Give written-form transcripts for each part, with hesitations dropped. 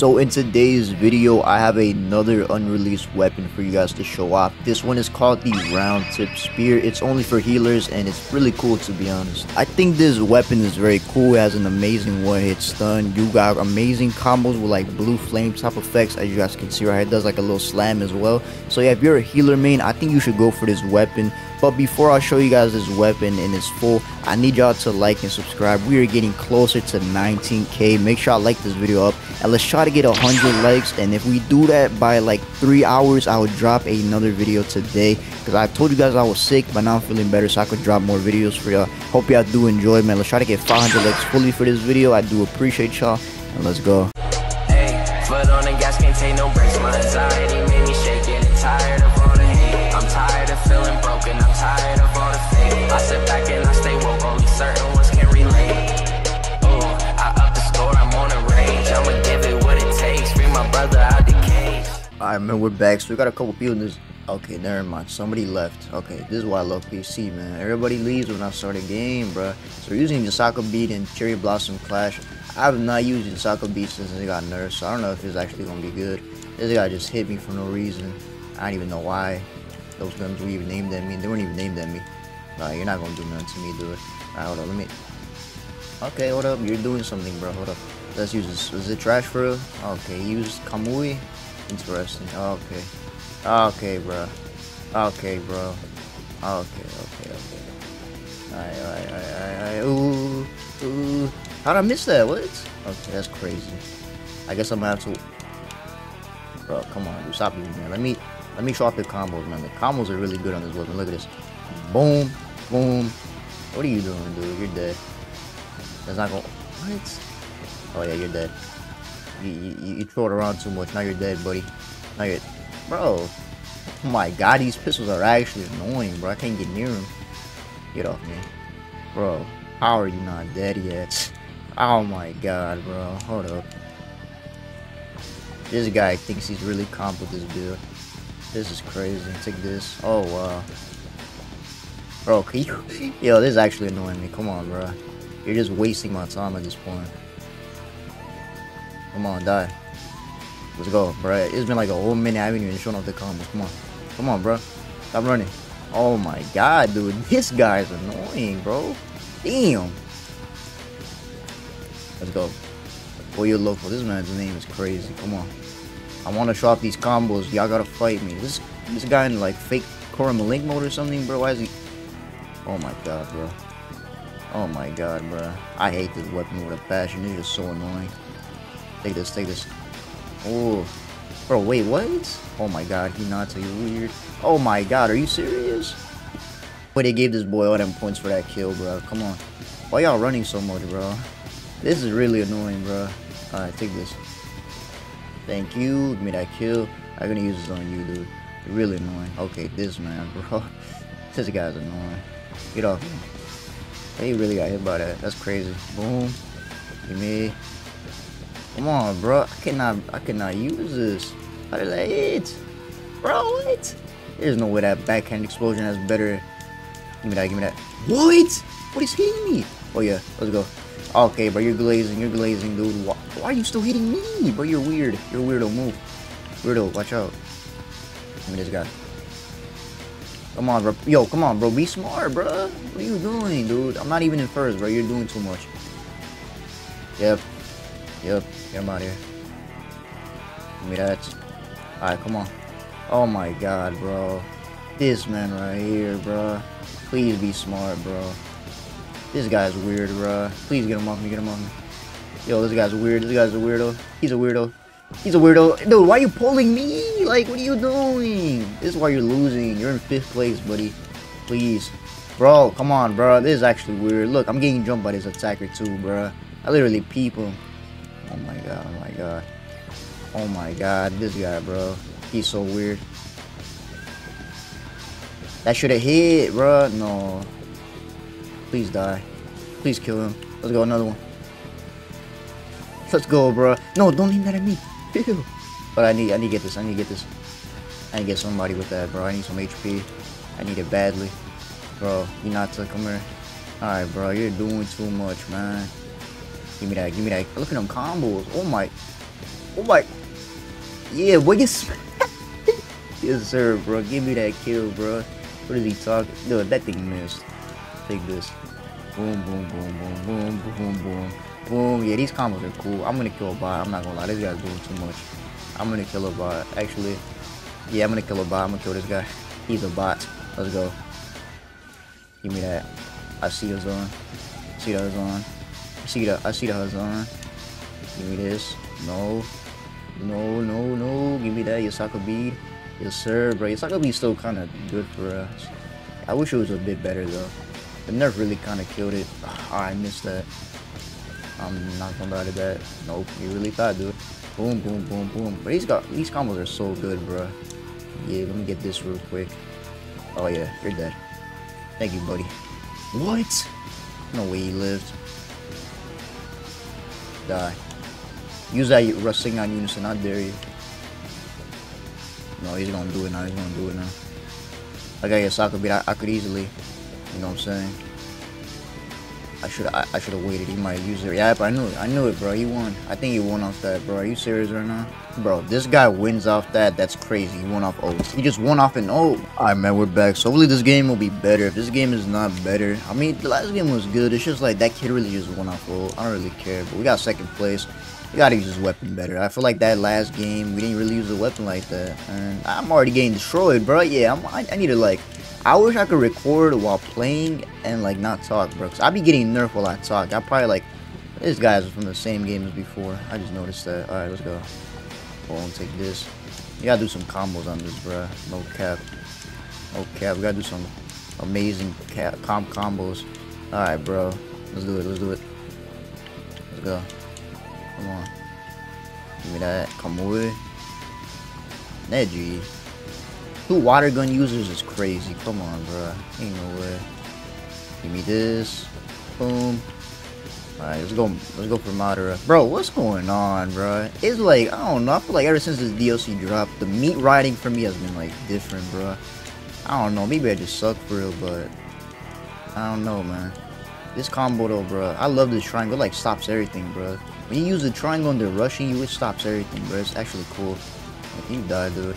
So in today's video, I have another unreleased weapon for you guys to show off. This one is called the Round Tip Spear. It's only for healers and it's really cool, to be honest. I think this weapon is very cool. It has an amazing one-hit stun. You got amazing combos with like blue flame type effects, as you guys can see right here. It does like a little slam as well. So yeah, if you're a healer main, I think you should go for this weapon. But before I show you guys this weapon in its full, I need y'all to like and subscribe. We are getting closer to 19K. Make sure y'all like this video up and let's try to get 100 likes. And if we do that by like 3 hours, I will drop another video today, because I told you guys I was sick, but now I'm feeling better so I could drop more videos for y'all. Hope y'all do enjoy, man. Let's try to get 500 likes fully for this video. I do appreciate y'all, and let's go. Hey, foot on the gas, can't take no breaks. My anxiety made me shake and tired of all the hate. I'm tired of feeling broken. I'm tired of all the fame. I sit back and I stay woke. Only certain ones can relate. Alright, man, we're back. So we got a couple people in this. Okay, never mind. Somebody left. Okay, this is why I love PC, man. Everybody leaves when I start a game, bro. So we're using Ysaka Beat and Cherry Blossom Clash. I've not used Ysaka Beat since it got nerfed, so I don't know if it's actually gonna be good. This guy just hit me for no reason. I don't even know why those guns were even named at me. They weren't even named at me. Nah, you're not gonna do nothing to me, dude. Alright, hold up. Let me. Okay, hold up. You're doing something, bro. Hold up. Let's use this. Is it trash for real? Okay, use Kamui. Interesting. Okay. Okay, bro. Okay, bro. Okay. Alright. Ooh. How'd I miss that? What? Okay, that's crazy. I guess I'm gonna have to. Bro, come on, dude. Stop using that. Let me show off the combos, man. The combos are really good on this weapon. Look at this. Boom. Boom. What are you doing, dude? You're dead. That's not gonna. What? Oh yeah, you're dead. You throw it around too much. Now you're dead, buddy. Now you're, bro. Oh my god, these pistols are actually annoying, bro. I can't get near them. Get off me, bro. How are you not dead yet? Oh my god, bro. Hold up. This guy thinks he's really comp with this build. This is crazy. Take this. Oh wow, bro. Can you? Yo, this is actually annoying me. Come on, bro. You're just wasting my time at this point. Come on, die. Let's go, bro. It's been like a whole minute. I haven't even shown off the combos. Come on. Come on, bro. Stop running. Oh my god, dude. This guy is annoying, bro. Damn. Let's go. Boy, you're local. This man's name is crazy. Come on. I want to show off these combos. Y'all gotta fight me. This guy in like fake Koram Link mode or something, bro. Why is he? Oh my god, bro. Oh my god, bro. I hate this weapon with a passion. It's just so annoying. Take this, take this. Oh, bro, wait, what? Oh my god, he not too weird. Oh my god, are you serious? Boy, they gave this boy all them points for that kill, bro. Come on. Why y'all running so much, bro? This is really annoying, bro. Alright, take this. Thank you. Give me that kill. I'm gonna use this on you, dude. You're really annoying. Okay, this man, bro. This guy's annoying. Get off him. He really got hit by that. That's crazy. Boom. Give me. Come on, bro. I cannot use this. How did I hit? Bro, what? There's no way that backhand explosion has better. Give me that, give me that. What? What is hitting me? Oh yeah, let's go. Okay, bro, you're glazing, dude. Why are you still hitting me? Bro, you're weird. You're weirdo, move. Weirdo, watch out. Give me this guy. Come on, bro. Yo, come on, bro. Be smart, bro. What are you doing, dude? I'm not even in first, bro. You're doing too much. Yep. Yep, get him out of here. Give me that. Alright, come on. Oh my god, bro. This man right here, bro. Please be smart, bro. This guy's weird, bro. Please get him off me, get him off me. Yo, this guy's weird. This guy's a weirdo. He's a weirdo. He's a weirdo. Dude, why are you pulling me? Like, what are you doing? This is why you're losing. You're in 5th place, buddy. Please. Bro, come on, bro. This is actually weird. Look, I'm getting jumped by this attacker too, bro. I literally peep him. Oh my god, oh my god. Oh my god, this guy, bro. He's so weird. That should have hit, bro. No. Please die. Please kill him. Let's go, another one. Let's go, bro. No, don't aim that at me. Ew. But I need to get this. I need to get this. I need to get somebody with that, bro. I need some HP. I need it badly. Bro, you not to come here. Alright, bro. You're doing too much, man. Give me that, give me that. Look at them combos. Oh my. Oh my. Yeah, boy, get smacked. Yes, sir, bro. Give me that kill, bro. What is he talking? No, that thing missed. Take this. Boom, boom, boom, boom, boom, boom, boom, boom. Yeah, these combos are cool. I'm gonna kill a bot. I'm not gonna lie. This guy's doing too much. I'm gonna kill a bot. Actually, yeah, I'm gonna kill a bot. I'm gonna kill this guy. He's a bot. Let's go. Give me that. I see us on. See that on. I see the huzz on. Give me this. No. No, no, no. Give me that Ysaka Beat. Yes, sir, bro. Ysaka Beat's still kind of good for us. I wish it was a bit better, though. The nerf really kind of killed it. Oh, I missed that. I'm not gonna lie to that. Nope. You really thought, dude. Boom, boom, boom, boom. But these combos are so good, bro. Yeah, let me get this real quick. Oh, yeah. You're dead. Thank you, buddy. What? No way he lived. Die. Use that rusting on unison, I dare you. No, he's gonna do it now, he's gonna do it now. I got Ysaka Beat, I could easily, you know what I'm saying? I should have waited, he might use it. Yeah, but I knew it, bro, he won. I think he won off that, bro. Are you serious right now? Bro, this guy wins off that, that's crazy. He won off O. He just won off an O. Alright, man, we're back. So hopefully this game will be better. If this game is not better, I mean, the last game was good. It's just like, that kid really just won off O. I don't really care, but we got second place. We gotta use his weapon better. I feel like that last game, we didn't really use a weapon like that. And I'm already getting destroyed, bro. Yeah, I need to, like... I wish I could record while playing and, like, not talk, bro. Because I be getting nerfed while I talk. I probably, like... This guy's from the same game as before. I just noticed that. Alright, let's go. Go on, take this. You gotta do some combos on this, bro. No cap. No cap. We gotta do some amazing combos. Alright, bro. Let's do it. Let's do it. Let's go. Come on. Give me that. Kamui. Neji. 2 water gun users is crazy. Come on, bro. Ain't no way. Give me this. Boom. Alright, let's go. Let's go for Madara. Bro, what's going on, bro? It's like, I don't know. I feel like ever since this DLC dropped, the meat riding for me has been, like, different, bro. I don't know. Maybe I just suck for real, but I don't know, man. This combo though, bro. I love this triangle. It, like, stops everything, bro. When you use the triangle and they're rushing you, it stops everything, bro. It's actually cool. Like, you die, dude.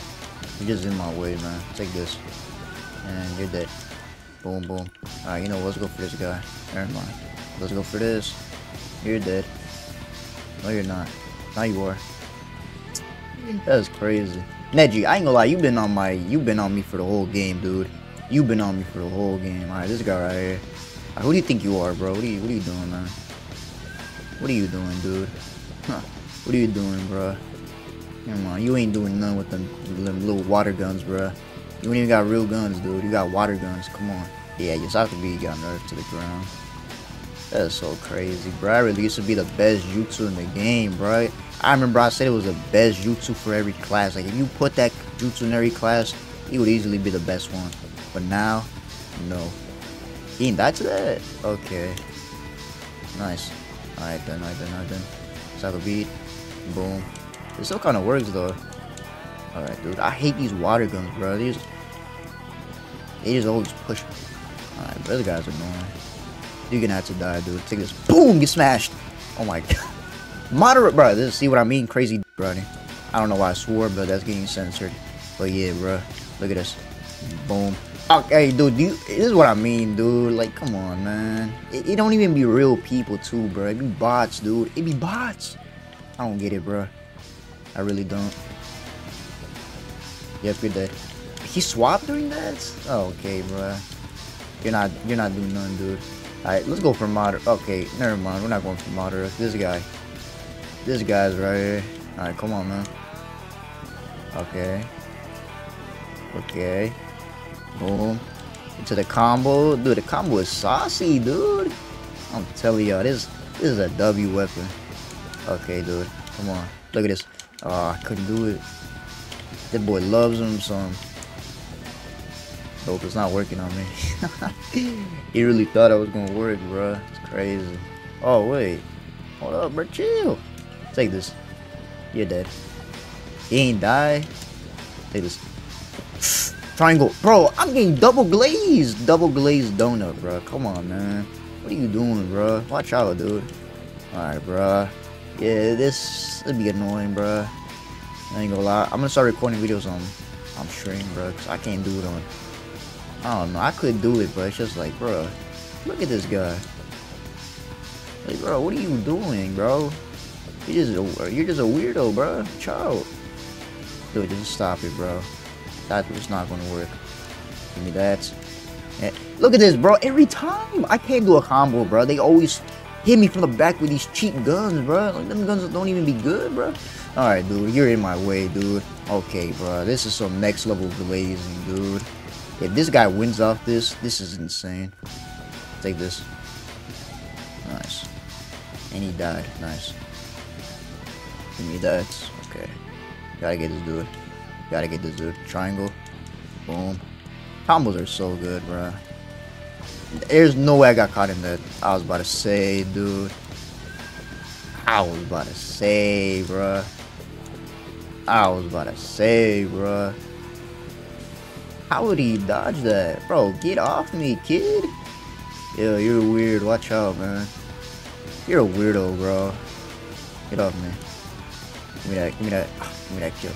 You're just in my way, man. Take this. And you're dead. Boom, boom. Alright, you know what? Let's go for this guy. Never mind. Let's go for this. You're dead. No, you're not. Now you are. That's crazy. Neji, I ain't gonna lie. You've been on me for the whole game, dude. You've been on me for the whole game. Alright, this guy right here. Right, who do you think you are, bro? What are you doing, man? What are you doing, dude? Huh. What are you doing, bro? Come on, you ain't doing nothing with them little water guns, bro. You ain't even got real guns, dude. You got water guns. Come on. Yeah, Ysaka Beat got nerfed to the ground. That's so crazy, bro. I really used to be the best Jutsu in the game, bro. I remember I said it was the best Jutsu for every class. Like, if you put that Jutsu in every class, it would easily be the best one. But now, no. He didn't die to that? Okay. Nice. Alright then, alright then, alright then. Ysaka Beat. Boom. It still kind of works though. Alright, dude. I hate these water guns, bro. They just always push me. Alright, bro. These guys are annoying. You're gonna have to die, dude. Take this. Boom! Get smashed! Oh my god. Moderate, bro. This, see what I mean? Crazy, bro. I don't know why I swore, but that's getting censored. But yeah, bro. Look at this. Boom. Okay, dude, this is what I mean, dude. Like, come on, man. It don't even be real people, too, bro. It be bots, dude. It be bots. I don't get it, bro. I really don't. Yep, you're dead. He swapped during that? Oh, okay, bro. You're not doing nothing, dude. All right, let's go for Madara. Okay, never mind. We're not going for Madara. This guy's right here. All right, come on, man. Okay. Okay. Boom. Into the combo. Dude, the combo is saucy, dude. I'm telling y'all, this is a W weapon. Okay, dude. Come on. Look at this. Oh, I couldn't do it. This boy loves him, so... Nope, it's not working on me. He really thought I was gonna work, bro. It's crazy. Oh, wait. Hold up, bro. Chill. Take this. You're dead. He ain't die. Take this. Triangle, bro. I'm getting double glazed donut, bro. Come on, man. What are you doing, bro? Watch out, dude. All right, bro. Yeah, this be annoying, bro. I ain't gonna lie. I'm gonna start recording videos on stream, bro, because I can't do it on. I don't know. I could do it, but it's just like, bro, look at this guy. Like, bro, what are you doing, bro? You're just a weirdo, bro. Child. Dude, just stop it, bro. That was not gonna work. Give me that. Yeah. Look at this, bro. Every time I can't do a combo, bro. They always hit me from the back with these cheap guns, bro. Like, them guns don't even be good, bro. All right, dude. You're in my way, dude. Okay, bro. This is some next level glazing, dude. If this guy wins off this, this is insane. Take this. Nice. And he died. Nice. Give me that. Okay. Gotta get this dude. Gotta get this dude. Triangle. Boom. Combos are so good, bro. There's no way I got caught in that. I was about to say, dude. I was about to say, bro. How would he dodge that? Bro, get off me, kid. Yo, you're weird. Watch out, man. You're a weirdo, bro. Get off me. Give me that. Give me that. Give me that kill.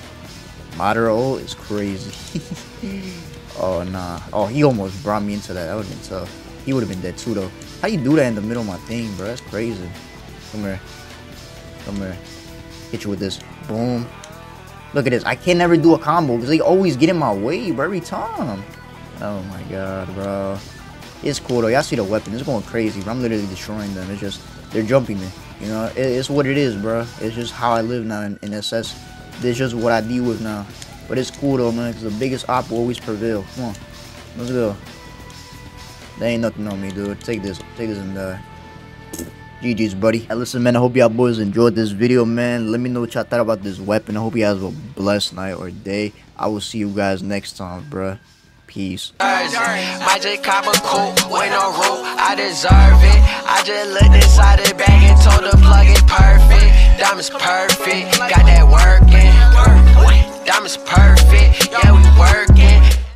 Madara ult is crazy. Oh, nah. Oh, he almost brought me into that. That would've been tough. He would've been dead too, though. How you do that in the middle of my thing, bro? That's crazy. Come here. Come here. Hit you with this. Boom. Look at this. I can never do a combo because they always get in my way, bro, every time. Oh, my God, bro. It's cool, though. Y'all see the weapon. It's going crazy, bro. I'm literally destroying them. It's just, they're jumping me. You know, it's what it is, bro. It's just how I live now in SS. It's just what I deal with now. But it's cool though, man, because the biggest op will always prevail. Come on, let's go. There ain't nothing on me, dude. Take this and die. GG's, buddy. Hey, listen, man, I hope y'all boys enjoyed this video, man. Let me know what y'all thought about this weapon. I hope you guys have a blessed night or day. I will see you guys next time, bruh. Peace. I just cop a coupe with no roof. I deserve it. I just looked inside the bag and told the plug it perfect. Diamonds perfect. Got that working. Diamonds perfect. Yeah, we work.